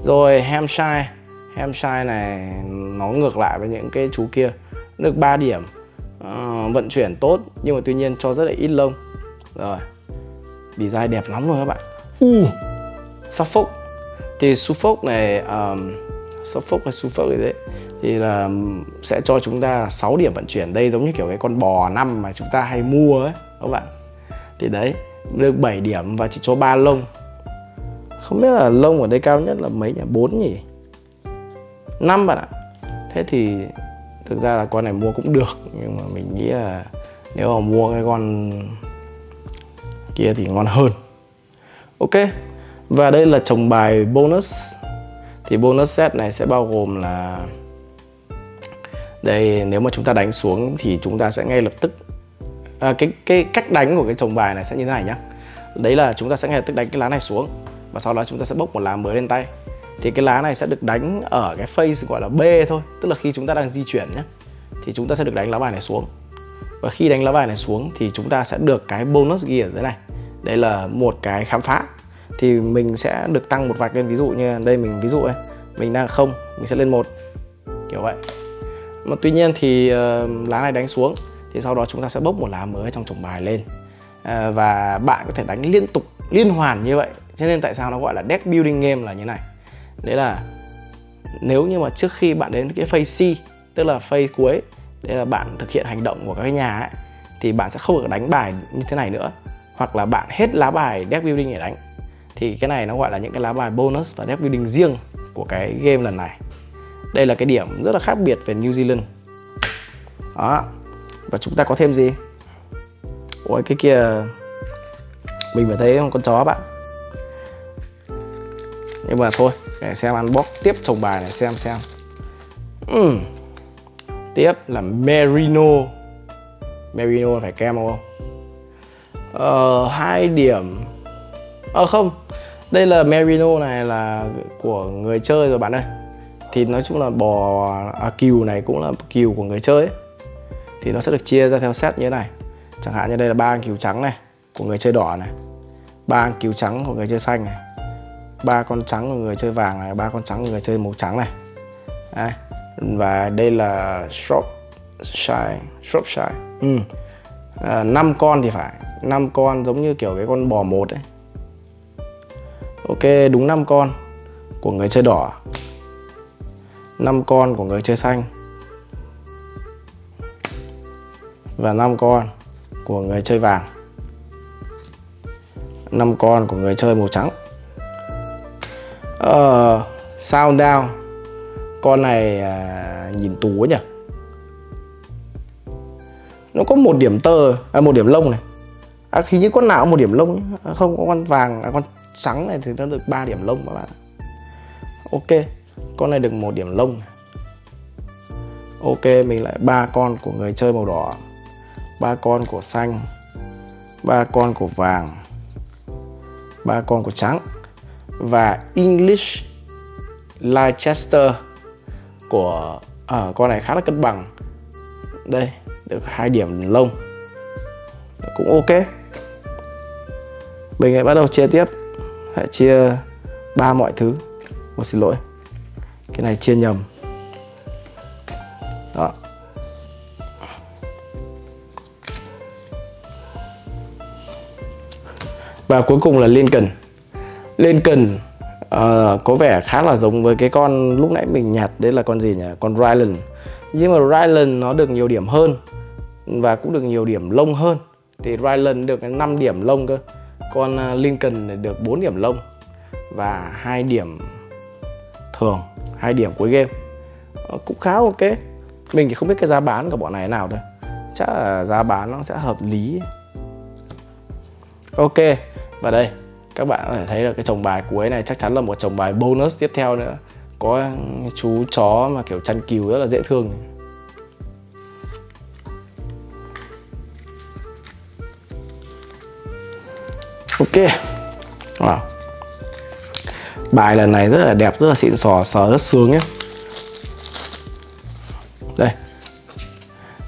Rồi Hampshire. Hampshire này nó ngược lại với những cái chú kia, được 3 điểm, vận chuyển tốt, nhưng mà tuy nhiên cho rất là ít lông. Rồi, design đẹp lắm luôn các bạn. Suffolk. Thì Suffolk này Suffolk thì là sẽ cho chúng ta 6 điểm vận chuyển. Đây giống như kiểu cái con bò 5 mà chúng ta hay mua ấy các bạn. Thì đấy, được 7 điểm và chỉ cho 3 lông. Không biết là lông ở đây cao nhất là mấy nhỉ? 4 nhỉ? 5 bạn ạ. Thế thì thực ra là con này mua cũng được, nhưng mà mình nghĩ là nếu mà mua cái con kia thì ngon hơn. Ok, và đây là trồng bài bonus. Thì bonus set này sẽ bao gồm là đây, nếu mà chúng ta đánh xuống thì chúng ta sẽ ngay lập tức cái cách đánh của cái trồng bài này sẽ như thế này nhá. Đấy là chúng ta sẽ ngay lập tức đánh cái lá này xuống, và sau đó chúng ta sẽ bốc một lá mới lên tay. Thì cái lá này sẽ được đánh ở cái phase gọi là B thôi, tức là khi chúng ta đang di chuyển nhé, thì chúng ta sẽ được đánh lá bài này xuống. Và khi đánh lá bài này xuống thì chúng ta sẽ được cái bonus ghi ở dưới này. Đây là một cái khám phá. Thì mình sẽ được tăng một vạch lên, ví dụ như đây mình ví dụ đây, mình đang 0, mình sẽ lên 1, kiểu vậy. Mà tuy nhiên thì lá này đánh xuống, thì sau đó chúng ta sẽ bốc một lá mới trong chồng bài lên. Và bạn có thể đánh liên tục, liên hoàn như vậy. Cho nên tại sao nó gọi là deck building game là như này. Đấy là nếu như mà trước khi bạn đến cái phase C, tức là phase cuối, đấy là bạn thực hiện hành động của các cái nhà ấy, thì bạn sẽ không được đánh bài như thế này nữa, hoặc là bạn hết lá bài deck building để đánh. Thì cái này nó gọi là những cái lá bài bonus và deck building riêng của cái game lần này. Đây là cái điểm rất là khác biệt về New Zealand. Đó. Và chúng ta có thêm gì? Ôi cái kia mình phải thấy con chó bạn. Nhưng mà thôi, để xem unbox tiếp chồng bài này xem. Tiếp là Merino. Merino phải kem không? 2 điểm. Không, đây là Merino này là của người chơi rồi bạn ơi. Thì nói chung là cừu này cũng là cừu của người chơi ấy. Thì nó sẽ được chia ra theo set như thế này. Chẳng hạn như đây là 3 cừu trắng này của người chơi đỏ này, 3 cừu trắng của người chơi xanh này, 3 con trắng của người chơi vàng này, 3 con trắng của người chơi màu trắng này. Đấy. Và đây là Shropshire. 5 con thì phải, 5 con giống như kiểu cái con bò 1 ấy. Ok, đúng 5 con của người chơi đỏ, 5 con của người chơi xanh, và 5 con của người chơi vàng, 5 con của người chơi màu trắng. Sound down. Con này nhìn tú nhỉ. Nó có một điểm tơ, một điểm lông này. Hình như con nào một điểm lông nhé. Không, có con vàng, con trắng này thì nó được 3 điểm lông các bạn. Ok, con này được 1 điểm lông này. Ok, mình lại 3 con của người chơi màu đỏ, 3 con của xanh, 3 con của vàng, 3 con của trắng. Và English Leicester của con này khá là cân bằng. Đây, được 2 điểm lông. Cũng ok. Mình lại bắt đầu chia tiếp. Hãy chia 3 mọi thứ. Ôi xin lỗi, cái này chia nhầm. Đó. Và cuối cùng là Lincoln. Lincoln có vẻ khá là giống với cái con lúc nãy mình nhặt. Đấy là con gì nhỉ? Con Ryland. Nhưng mà Ryland nó được nhiều điểm hơn và cũng được nhiều điểm lông hơn. Thì Ryland được 5 điểm lông cơ. Con Lincoln được 4 điểm lông và 2 điểm thường, 2 điểm cuối game. Cũng khá ok. Mình thì không biết cái giá bán của bọn này nào thôi. Chắc là giá bán nó sẽ hợp lý. Ok. Và đây, các bạn có thể thấy là cái chồng bài cuối này chắc chắn là một chồng bài bonus tiếp theo nữa. Có chú chó mà kiểu chăn cừu rất là dễ thương. Ok. Wow. Bài lần này rất là đẹp, rất là xịn sò, sờ rất sướng nhé. Đây,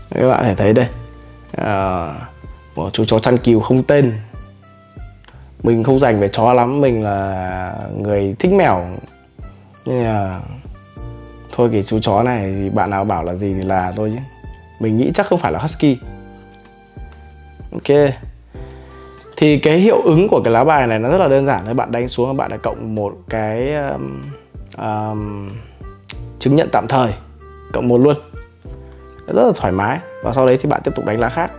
các bạn có thể thấy đây, một chú chó chăn cừu không tên. Mình không dành về chó lắm, mình là người thích mèo. Nhưng mà thôi, cái chú chó này thì bạn nào bảo là gì thì là thôi chứ. Mình nghĩ chắc không phải là husky. Ok. Thì cái hiệu ứng của cái lá bài này nó rất là đơn giản. Nếu bạn đánh xuống, bạn đã cộng một cái chứng nhận tạm thời, cộng 1 luôn. Rất là thoải mái. Và sau đấy thì bạn tiếp tục đánh lá khác.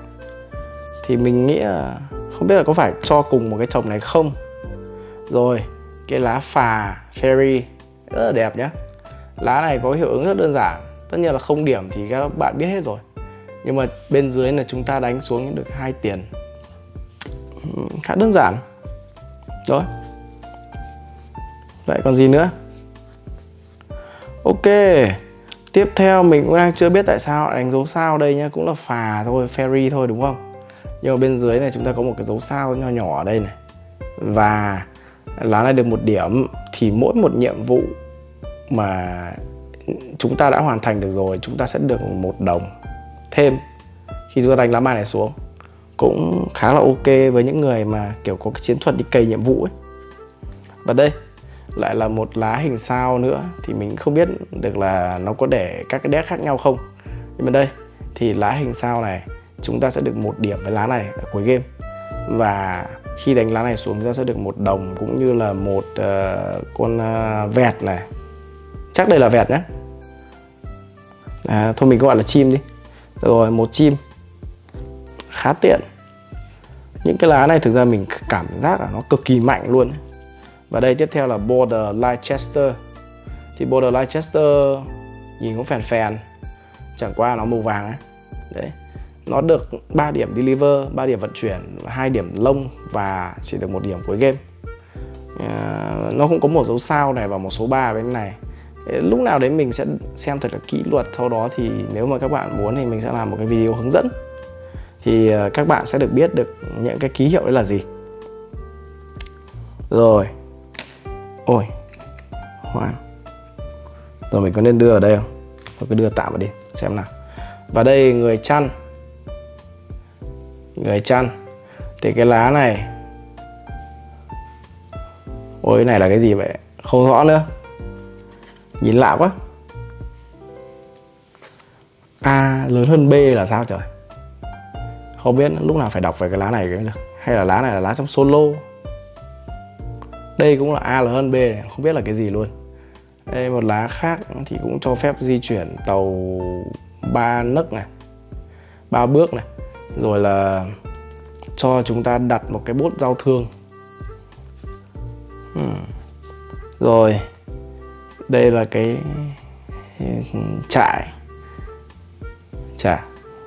Thì mình nghĩ là không biết là có phải cho cùng một cái chồng này không. Rồi, cái lá phà fairy rất là đẹp nhá. Lá này có hiệu ứng rất đơn giản. Tất nhiên là không điểm thì các bạn biết hết rồi. Nhưng mà bên dưới là chúng ta đánh xuống được 2 tiền. Khá đơn giản. Rồi. Vậy còn gì nữa? Ok. Tiếp theo mình cũng đang chưa biết tại sao đánh dấu sao đây nhá. Cũng là phà thôi, ferry thôi đúng không? Nhưng mà bên dưới này chúng ta có một cái dấu sao nho nhỏ ở đây này. Và lá này được 1 điểm. Thì mỗi một nhiệm vụ mà chúng ta đã hoàn thành được rồi, chúng ta sẽ được 1 đồng thêm khi chúng ta đánh lá bài này xuống. Cũng khá là ok với những người mà kiểu có cái chiến thuật đi cày nhiệm vụ ấy. Và đây lại là một lá hình sao nữa. Thì mình không biết được là nó có để các cái deck khác nhau không. Nhưng mà đây thì lá hình sao này chúng ta sẽ được 1 điểm với lá này ở cuối game. Và khi đánh lá này xuống chúng ta sẽ được 1 đồng cũng như là một con vẹt này. Chắc đây là vẹt nhé. Thôi mình gọi là chim đi. Rồi, một chim. Khá tiện. Những cái lá này thực ra mình cảm giác là nó cực kỳ mạnh luôn. Và đây tiếp theo là Border Leicester. Thì Border Leicester nhìn cũng phèn phèn, chẳng qua nó màu vàng ấy. Đấy. Nó được 3 điểm deliver, 3 điểm vận chuyển, 2 điểm lông và chỉ được 1 điểm cuối game. Nó cũng có một dấu sao này và một số 3 bên này. Lúc nào đấy mình sẽ xem thật là kỹ luật. Sau đó thì nếu mà các bạn muốn thì mình sẽ làm một cái video hướng dẫn. Thì các bạn sẽ được biết được những cái ký hiệu đấy là gì. Rồi. Ôi. Hoang. Rồi mình có nên đưa ở đây không? Tôi cứ đưa tạm vào đi, xem nào. Và đây người chăn. Người chăn. Thì cái lá này. Ôi cái này là cái gì vậy? Không rõ nữa. Nhìn lạ quá. A lớn hơn B là sao trời? Không biết lúc nào phải đọc về cái lá này cái được. Hay là lá này là lá trong solo. Đây cũng là A là hơn B này. Không biết là cái gì luôn. Đây một lá khác thì cũng cho phép di chuyển tàu 3 nấc này, 3 bước này. rồi là cho chúng ta đặt một cái bốt giao thương. Rồi đây là cái trại chả,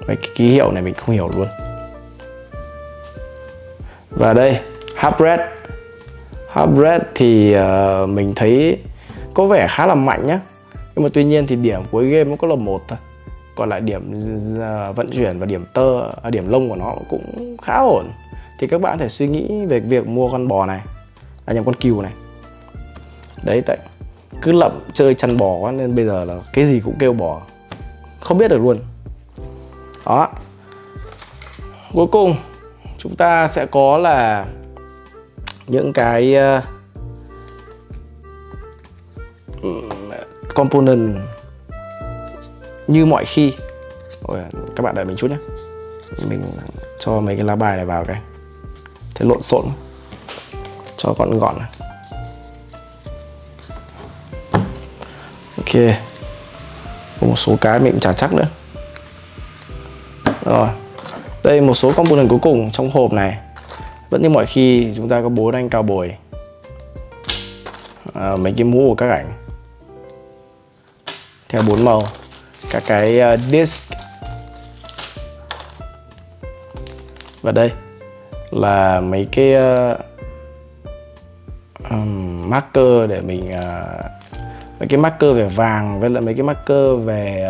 cái ký hiệu này mình không hiểu luôn. Và đây Hubred. Hubred thì mình thấy có vẻ khá là mạnh nhá, nhưng mà tuy nhiên thì điểm cuối game nó có là 1 thôi, còn lại điểm vận chuyển và điểm điểm lông của nó cũng khá ổn. Thì các bạn có thể suy nghĩ về việc mua con bò này, à nhầm, con cừu này. Đấy, tại cứ lậm chơi chăn bò quá nên bây giờ là cái gì cũng kêu bò, không biết được luôn. Đó. Cuối cùng chúng ta sẽ có là những cái component như mọi khi. Ôi, các bạn đợi mình chút nhé, mình cho mấy cái lá bài này vào cái, thế lộn xộn, cho gọn gọn. Ok, có một số cái mình cũng chả chắc nữa. Rồi, đây một số component cuối cùng trong hộp này. Vẫn như mọi khi chúng ta có bố đanh cao bồi, mấy cái mũ của các ảnh theo 4 màu, các cái disc. Và đây là mấy cái marker để mình mấy cái marker về vàng với lại mấy cái marker về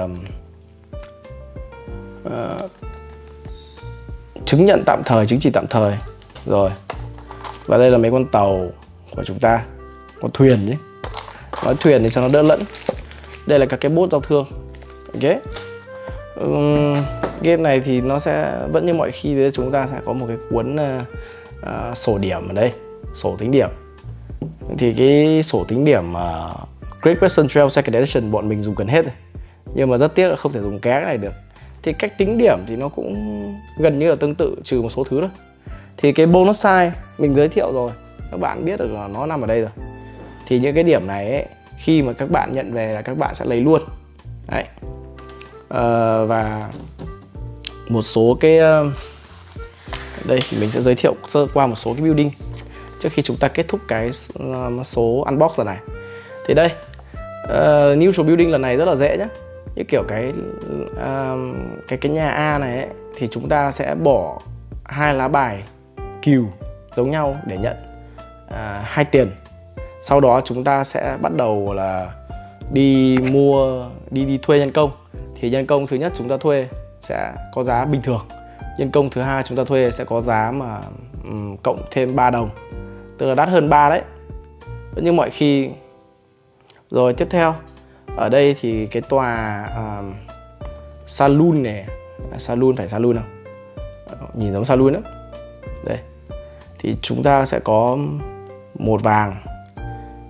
chứng nhận tạm thời, chứng chỉ tạm thời. Rồi. Và đây là mấy con tàu của chúng ta, con thuyền nhé, nói thuyền thì cho nó đỡ lẫn. Đây là các cái bốt giao thương. Ok. Game này thì nó sẽ vẫn như mọi khi, đấy chúng ta sẽ có một cái cuốn sổ điểm ở đây, sổ tính điểm. Thì cái sổ tính điểm Great Western Trail Second Edition bọn mình dùng gần hết rồi, nhưng mà rất tiếc là không thể dùng cái này được. Thì cách tính điểm thì nó cũng gần như là tương tự, trừ một số thứ thôi. Thì cái bonus size mình giới thiệu rồi, các bạn biết được là nó nằm ở đây rồi. Thì những cái điểm này ấy, khi mà các bạn nhận về là các bạn sẽ lấy luôn. Đấy. Và một số cái đây thì mình sẽ giới thiệu sơ qua một số cái building trước khi chúng ta kết thúc cái số unbox lần này. Thì đây neutral building lần này rất là dễ nhé. Như kiểu cái nhà A này ấy, thì chúng ta sẽ bỏ 2 lá bài cừu giống nhau để nhận 2 tiền. Sau đó chúng ta sẽ bắt đầu là đi thuê nhân công. Thì nhân công thứ nhất chúng ta thuê sẽ có giá bình thường, nhân công thứ hai chúng ta thuê sẽ có giá mà cộng thêm 3 đồng, tức là đắt hơn 3 đấy. Vẫn như mọi khi. Rồi tiếp theo ở đây thì cái tòa saloon này, saloon phải saloon không? Nhìn giống saloon lắm. Đây thì chúng ta sẽ có 1 vàng,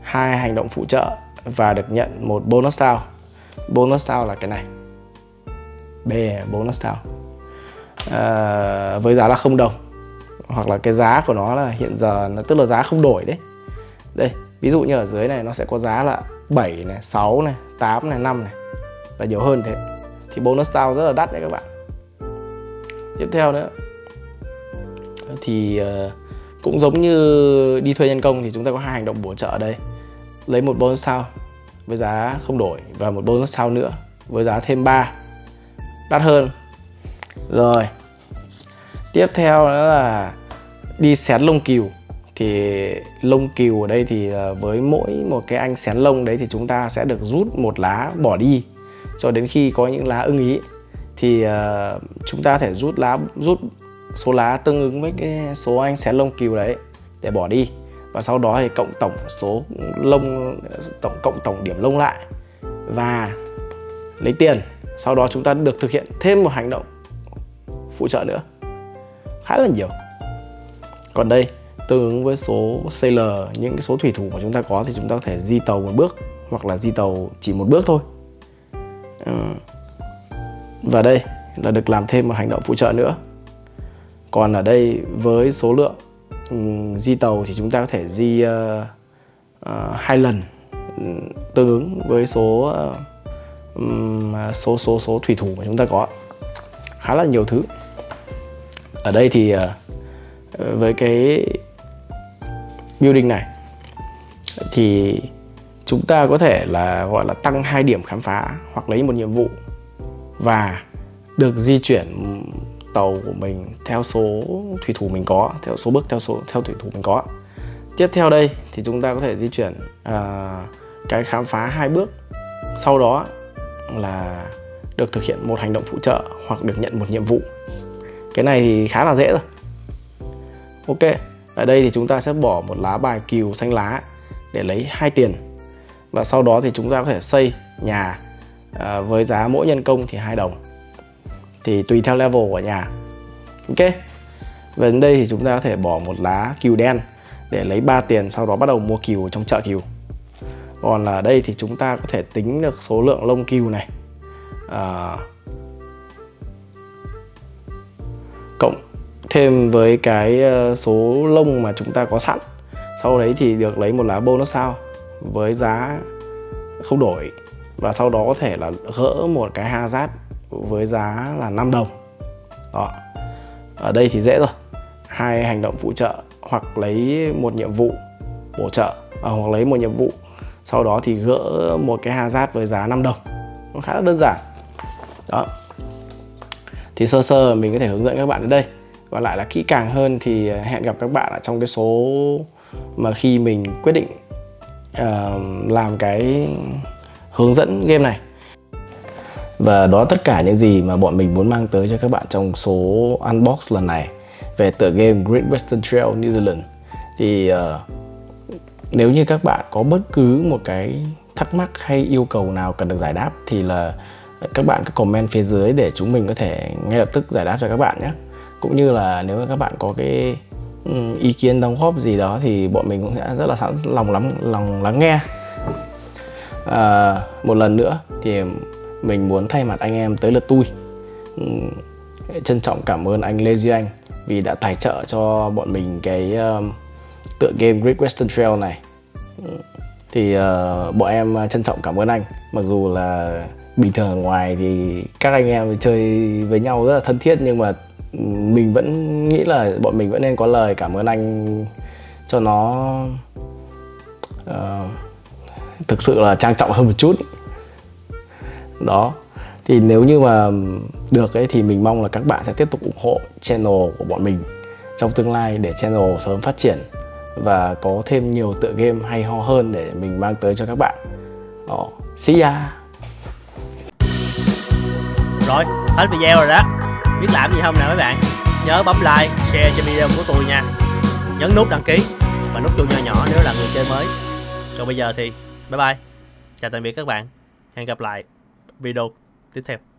2 hành động phụ trợ và được nhận 1 bonus tile. Bonus tile là cái này, B bonus tile, với giá là 0 đồng, hoặc là cái giá của nó là hiện giờ nó tức là giá không đổi đấy. Đây ví dụ như ở dưới này nó sẽ có giá là 7 này, 6 này, 8 này, 5 này và nhiều hơn thế. Thì bonus tile rất là đắt đấy các bạn. Tiếp theo nữa thì cũng giống như đi thuê nhân công thì chúng ta có 2 hành động bổ trợ ở đây, lấy 1 bonus tile với giá không đổi và 1 bonus tile nữa với giá thêm 3, đắt hơn. Rồi tiếp theo nữa là đi xén lông cừu. Thì lông cừu ở đây thì với mỗi một cái anh xén lông đấy thì chúng ta sẽ được rút 1 lá bỏ đi cho đến khi có những lá ưng ý. Thì chúng ta thể rút số lá tương ứng với cái số anh xén lông cừu đấy để bỏ đi, và sau đó thì cộng tổng số lông, cộng tổng điểm lông lại và lấy tiền. Sau đó chúng ta được thực hiện thêm một hành động phụ trợ nữa, khá là nhiều. Còn đây tương ứng với số sailor, những cái số thủy thủ mà chúng ta có thì chúng ta có thể di tàu 1 bước hoặc là di tàu chỉ 1 bước thôi. Và đây là được làm thêm một hành động phụ trợ nữa. Còn ở đây với số lượng di tàu thì chúng ta có thể di 2 lần, tương ứng với số thủy thủ mà chúng ta có, khá là nhiều thứ. Ở đây thì với cái building này thì chúng ta có thể là gọi là tăng 2 điểm khám phá hoặc lấy một nhiệm vụ và được di chuyển tàu của mình theo số thủy thủ mình có, theo số bước, theo thủy thủ mình có. Tiếp theo đây thì chúng ta có thể di chuyển cái khám phá 2 bước, sau đó là được thực hiện một hành động phụ trợ hoặc được nhận một nhiệm vụ. Cái này thì khá là dễ rồi. Ok, ở đây thì chúng ta sẽ bỏ một lá bài cừu xanh lá để lấy 2 tiền. Và sau đó thì chúng ta có thể xây nhà với giá mỗi nhân công thì 2 đồng, thì tùy theo level của nhà. Ok, và đến đây thì chúng ta có thể bỏ một lá cừu đen để lấy 3 tiền, sau đó bắt đầu mua cừu trong chợ cừu. Còn ở đây thì chúng ta có thể tính được số lượng lông cừu này cộng thêm với cái số lông mà chúng ta có sẵn. Sau đấy thì được lấy một lá bonus sao với giá không đổi, và sau đó có thể là gỡ một cái hazard với giá là 5 đồng. Đó. Ở đây thì dễ rồi. 2 hành động phụ trợ hoặc lấy một nhiệm vụ bổ trợ hoặc lấy một nhiệm vụ, sau đó thì gỡ một cái hazard với giá 5 đồng. Nó khá là đơn giản. Đó. Thì sơ sơ mình có thể hướng dẫn các bạn đến đây. Còn lại là kỹ càng hơn thì hẹn gặp các bạn ở trong cái số mà khi mình quyết định làm cái hướng dẫn game này. Và đó là tất cả những gì mà bọn mình muốn mang tới cho các bạn trong số unbox lần này về tựa game Great Western Trail New Zealand. Thì nếu như các bạn có bất cứ một cái thắc mắc hay yêu cầu nào cần được giải đáp thì là các bạn cứ comment phía dưới để chúng mình có thể ngay lập tức giải đáp cho các bạn nhé. Cũng như là nếu các bạn có cái ý kiến đóng góp gì đó thì bọn mình cũng sẽ rất là sẵn lòng lắng nghe. Một lần nữa thì mình muốn thay mặt anh em Tới Lượt Tui trân trọng cảm ơn anh Lê Duy Anh vì đã tài trợ cho bọn mình cái tựa game Great Western Trail này. Thì bọn em trân trọng cảm ơn anh. Mặc dù là bình thường ở ngoài thì các anh em chơi với nhau rất là thân thiết, nhưng mà mình vẫn nghĩ là bọn mình vẫn nên có lời cảm ơn anh cho nó thực sự là trang trọng hơn một chút. Đó. Thì nếu như mà được ấy, thì mình mong là các bạn sẽ tiếp tục ủng hộ channel của bọn mình trong tương lai để channel sớm phát triển và có thêm nhiều tựa game hay ho hơn để mình mang tới cho các bạn. Đó. See ya. Rồi, hết video rồi đó. Biết làm gì không nào mấy bạn? Nhớ bấm like, share cho video của tôi nha. Nhấn nút đăng ký và nút chuông nhỏ nhỏ nếu là người chơi mới. Còn bây giờ thì bye bye. Chào tạm biệt các bạn. Hẹn gặp lại video tiếp theo.